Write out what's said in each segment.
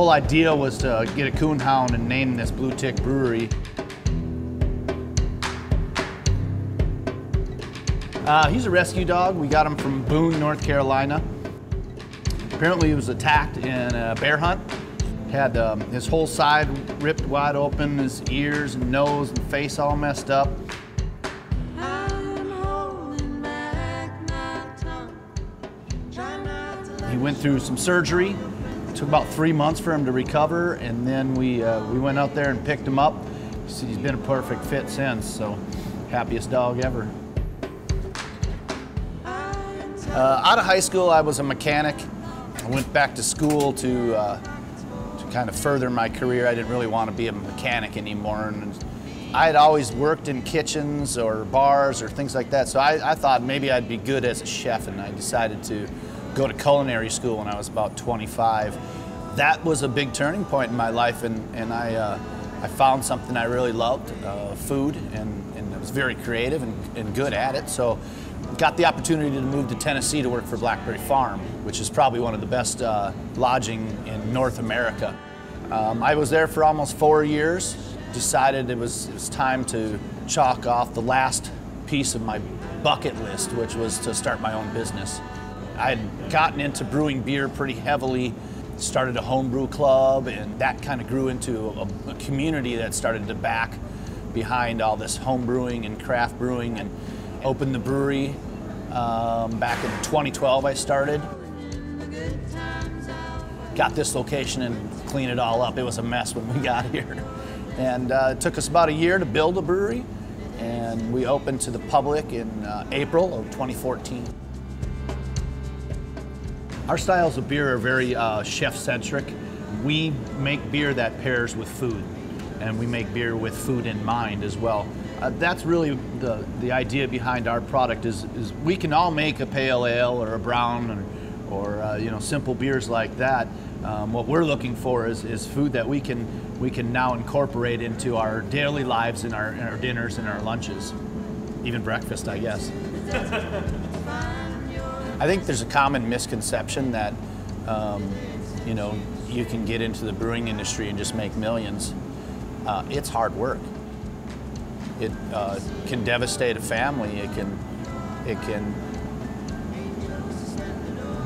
whole idea was to get a coonhound and name this Blue Tick Brewery. He's a rescue dog. We got him from Boone, North Carolina. Apparently he was attacked in a bear hunt. Had his whole side ripped wide open, his ears and nose and face all messed up. I'm holding back my tongue. Try not to let. He went through some surgery. It took about 3 months for him to recover, and then we went out there and picked him up. He's been a perfect fit since, so happiest dog ever. Out of high school, I was a mechanic. I went back to school to kind of further my career. I didn't really want to be a mechanic anymore. And I had always worked in kitchens or bars or things like that, so I thought maybe I'd be good as a chef, and I decided to go to culinary school when I was about 25. That was a big turning point in my life, and I found something I really loved, food, and I was very creative and good at it. So got the opportunity to move to Tennessee to work for Blackberry Farm, which is probably one of the best lodging in North America. I was there for almost 4 years, decided it was time to chalk off the last piece of my bucket list, which was to start my own business. I had gotten into brewing beer pretty heavily, started a homebrew club, and that kind of grew into a community that started to back behind all this homebrewing and craft brewing, and opened the brewery back in 2012. I started. Got this location and cleaned it all up. It was a mess when we got here. And it took us about a year to build a brewery, and we opened to the public in April of 2014. Our styles of beer are very chef-centric. We make beer that pairs with food, and we make beer with food in mind as well. That's really the idea behind our product is we can all make a pale ale or a brown or you know, simple beers like that. What we're looking for is food that we can now incorporate into our daily lives, in our dinners and our lunches, even breakfast, I guess. I think there's a common misconception that you know, you can get into the brewing industry and just make millions. It's hard work. It can devastate a family. It can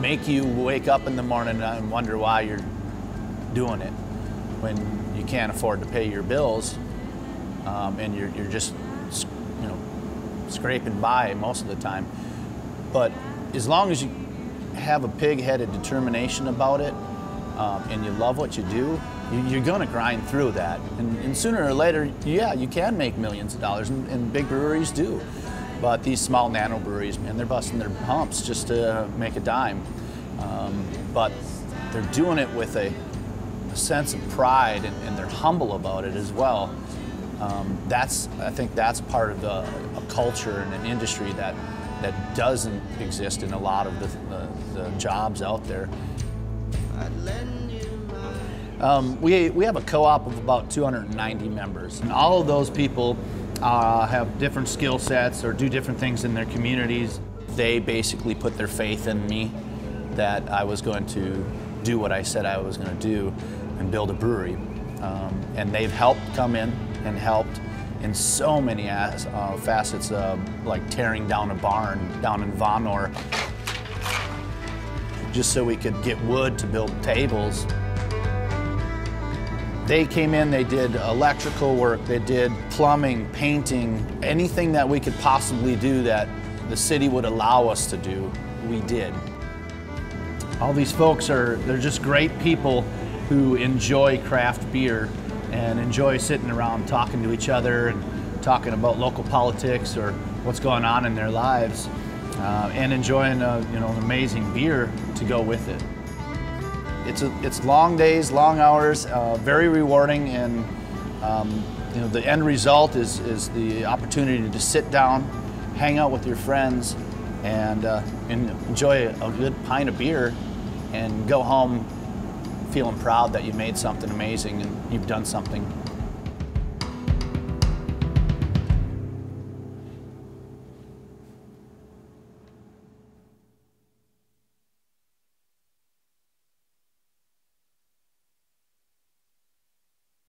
make you wake up in the morning and wonder why you're doing it when you can't afford to pay your bills, and you're just, you know, scraping by most of the time. But as long as you have a pig-headed determination about it, and you love what you do, you're gonna grind through that. And sooner or later, yeah, you can make millions of dollars, and big breweries do. But these small nano breweries, man, they're busting their humps just to make a dime. But they're doing it with a sense of pride, and they're humble about it as well. I think that's part of a culture and an industry that doesn't exist in a lot of the jobs out there. We have a co-op of about 290 members, and all of those people have different skill sets or do different things in their communities. They basically put their faith in me that I was going to do what I said I was going to do and build a brewery. And they've helped come in and helped in so many facets, like tearing down a barn down in Vanor just so we could get wood to build tables. They came in, they did electrical work, they did plumbing, painting, anything that we could possibly do that the city would allow us to do, we did. All these folks they're just great people who enjoy craft beer and enjoy sitting around talking to each other and talking about local politics or what's going on in their lives, and enjoying you know, an amazing beer to go with it. It's long days, long hours, very rewarding, and you know, the end result is the opportunity to sit down, hang out with your friends, and enjoy a good pint of beer, and go home feeling proud that you made something amazing and you've done something.